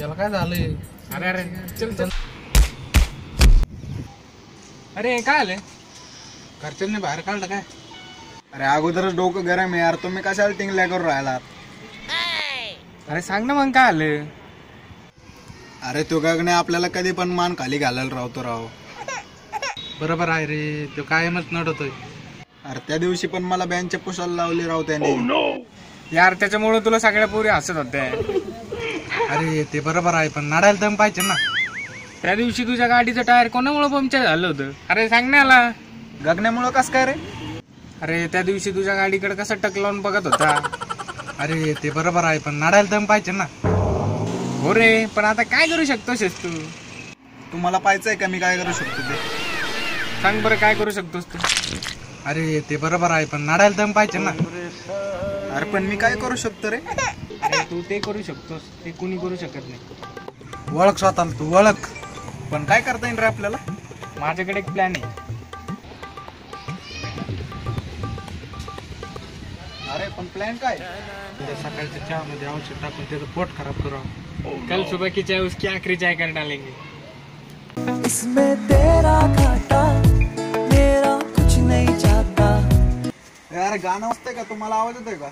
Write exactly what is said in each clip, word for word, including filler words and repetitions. याला काय झाले? अरे अरे चल चल. अरे काय आले? घरच्यांनी बाहेर काढलं काय? अरे अगोदरच डोकं गरम यार, तुम्ही कशाला टिंगल्या करून राहिलात? अरे सांग ना मग काय आलं? अरे तो गगने आपल्याला कधी पण मान खाली घालायला राहतो राव. बरोबर आहे रे, तो कायमच नडतोय. अरे त्या दिवशी पण मला बँच पुसायला लावली राव त्याने यार, त्याच्यामुळे तुला सगळ्या पोरी हसत होत्या. अरे ते बरोबर आहे, पण नडायला दम पाहिजे ना. त्या दिवशी तुझ्या गाडीचं टायर कोणामुळे पंक्चर झालं होतं? अरे सांग ना याला. गगण्यामुळं कसं काय रे? अरे त्या दिवशी तुझ्या गाडीकडे कसं टक लावून बघत होता. अरे ते बरोबर आहे, पण नडायला दम पाहिजे ना. हो रे, पण आता काय करू शकतोस तू? तुम्हाला पाहिजे का मी काय करू शकतो ते सांग बरं, काय करू शकतोस तू? अरे ते बरोबर आहे, पण नडायला दम पाहिजे ना. अरे पण मी काय करू शकतो रे? अरे तू ते करू शकतोस, ते कुणी करू शकत नाही. ओळख स्वतःला, तू ओळख. पण काय करता येईल रे आपल्याला? माझ्याकडे एक प्लॅन आहे. अरे पण प्लॅन काय? सकाळच्या चहा मध्ये औषध टाकून त्याचं पोट खराब करावं. कल सुबह की चाय उसकी आखिरी चाय कर डालेंगे. इसमें तेरा घाटा मेरा कुछ नहीं जाता. यार गाना वाजतंय का? तुम्हाला आवाज येतोय का?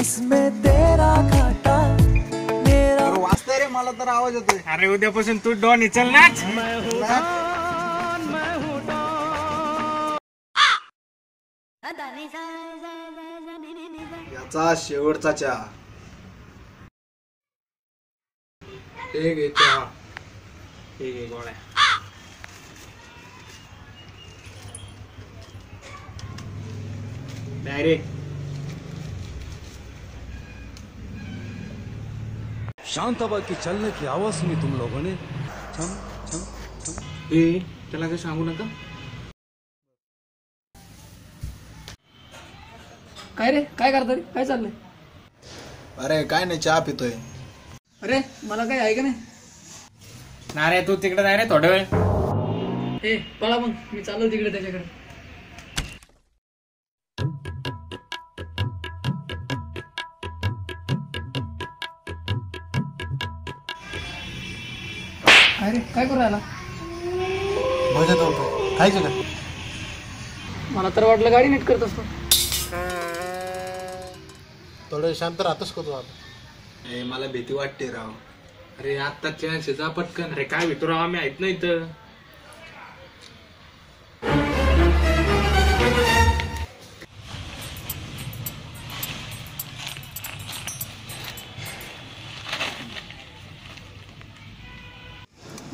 इसमें तेरा घाटा मेरा वाजतंय रे, मला तर आवाज येतोय. अरे उद्यापासून तू डॉन चल नाच. याचा शेवटचा चहा. ठीक आहे चहा, ठीक आहे गोळ्या. डायरेक्ट शांताबा की चलने की आवाज सुनी तुम लोगों ने. छम छम छम ए त्याला काय सांगू नका काय रे? काय करता रे? काय चाललंय? अरे काय नाही, चहा पितोय. अरे मला काही आहे का नाही? ना रे तू तिकडे जाय रे थोडा वेळ. ए पळा मग, मी चाललो तिकडे त्याच्याकडे. अरे काय करू राहिला? भजत होतो. काय झालं? मला तर वाटलं गाडी नीट करत असतो. थोडं शांत राहतोस का तू आता? ए मला भीती वाटते राव. अरे आता चान्स जा पटकन. अरे काय भीतो राव, आम्ही ऐकत नाही तर.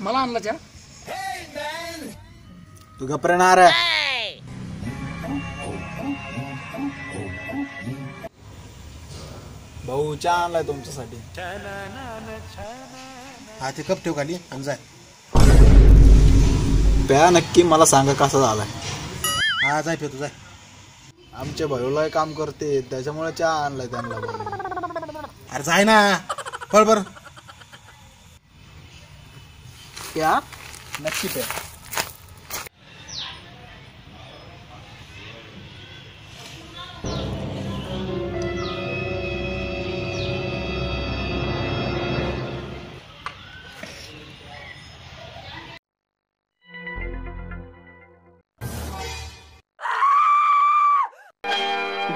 मला आणलं चा. तू घाबरणार आहे. भाऊ चहा आणलाय तुमच्यासाठी. हा ते कप ठेव खाली आणि जाय प्या. नक्की मला सांगा कसा झालाय. हा जाय पे तू जाय. आमच्या भाऊला काम करते त्याच्यामुळे चहा आणलाय त्यांना. अरे जाय ना पळ बर. प्या नक्की प्या.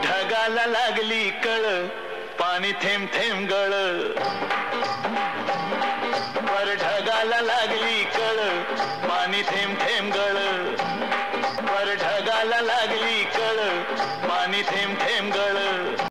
ढगाला लागली कळ, पाणी थेंब थेंब गळ. वर ढगाला लागली कळ, पाणी थेंब थेंब गळ. वर ढगाला लागली कळ, पाणी थेंब थेंब गळ.